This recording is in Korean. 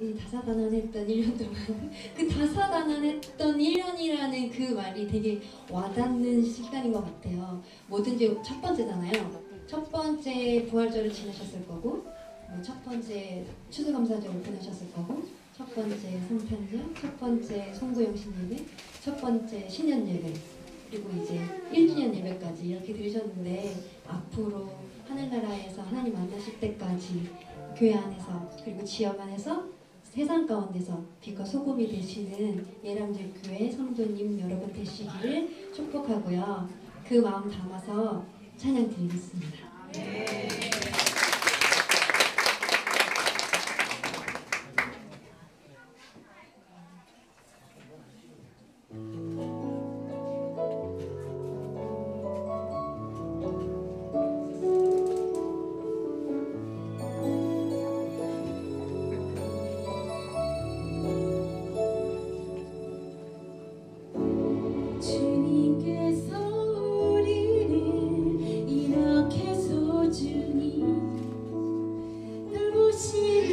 이 다사다난했던 1년 동안 그 다사다난했던 1년이라는 그 말이 되게 와닿는 시간인 것 같아요. 뭐든지 첫 번째잖아요. 첫 번째 부활절을 지내셨을 거고, 첫 번째 추수감사절을 보내셨을 거고, 첫 번째 성탄절, 첫 번째 송구영 신예배, 첫 번째 신년 예배, 그리고 이제 1주년 예배까지 이렇게 들으셨는데, 앞으로 하늘나라에서 하나님 만나실 때까지 교회 안에서, 그리고 지역 안에서, 세상 가운데서 빛과 소금이 되시는 예람들교회 성도님 여러분 되시기를 축복하고요. 그 마음 담아서 찬양 드리겠습니다. See you.